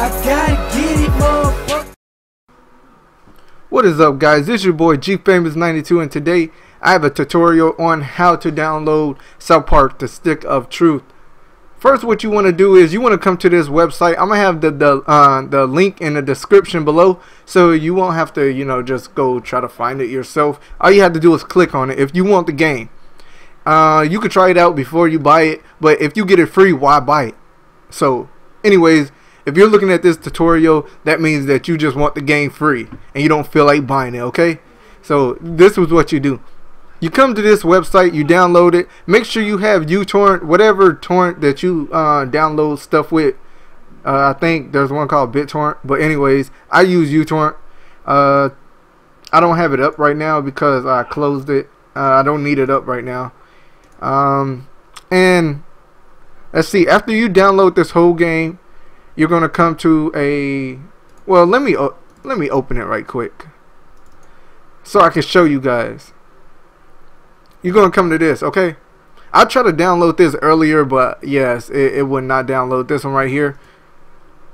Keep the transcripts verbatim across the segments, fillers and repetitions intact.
I gotta get it, motherfucker. What is up, guys? It's your boy Gee Famous ninety-two, and today I have a tutorial on how to download South Park the Stick of Truth. First, what you want to do is you want to come to this website. I'm gonna have the the, uh, the link in the description below, so you won't have to, you know, just go try to find it yourself. All you have to do is click on it if you want the game. Uh, you could try it out before you buy it, but if you get it free, why buy it? So anyways, if you're looking at this tutorial, that means that you just want the game free and you don't feel like buying it, okay? So this is what you do. You come to this website, you download it. Make sure you have UTorrent, whatever torrent that you uh, download stuff with. Uh, I think there's one called BitTorrent, but anyways, I use UTorrent. Uh, I don't have it up right now because I closed it. Uh, I don't need it up right now. Um, and let's see, after you download this whole game, you're gonna come to a, well, let me let me open it right quick so I can show you guys. You're gonna come to this, okay? I tried to download this earlier, but yes, it, it would not download. This one right here,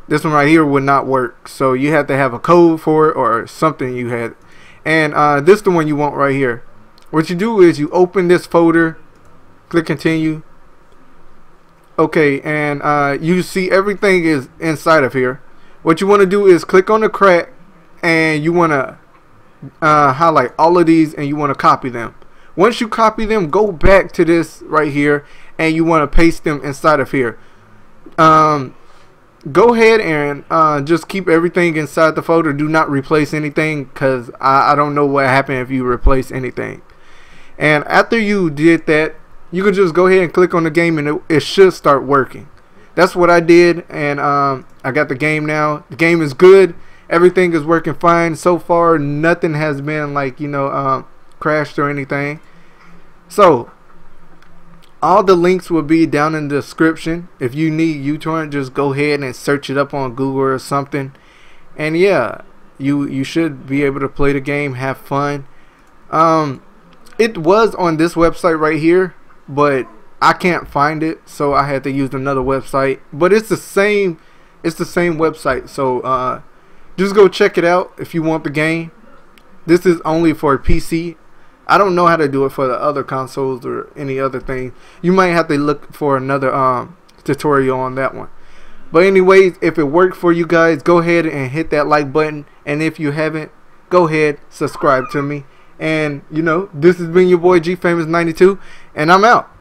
this one right here would not work, so you have to have a code for it or something you had. And uh, this is the one you want right here. What you do is you open this folder, click continue. Okay, and uh, you see everything is inside of here. What you want to do is click on the crack, and you want to uh, highlight all of these, and you want to copy them. Once you copy them, go back to this right here, and you want to paste them inside of here. Um, go ahead and uh, just keep everything inside the folder. Do not replace anything, because I, I don't know what happened if you replace anything. And after you did that, you can just go ahead and click on the game, and it, it should start working. That's what I did, and um, I got the game now. The game is good. Everything is working fine so far. Nothing has been, like, you know, um, crashed or anything. So all the links will be down in the description. If you need UTorrent, just go ahead and search it up on Google or something. And yeah, you you should be able to play the game, have fun. Um, it was on this website right here, but I can't find it, so I had to use another website, but it's the same it's the same website. So uh, just go check it out if you want the game. This is only for P C. I don't know how to do it for the other consoles or any other thing. You might have to look for another um, tutorial on that one. But anyways, if it worked for you guys, go ahead and hit that like button, and if you haven't, go ahead, subscribe to me. And, you know, this has been your boy Gee Famous ninety-two, and I'm out.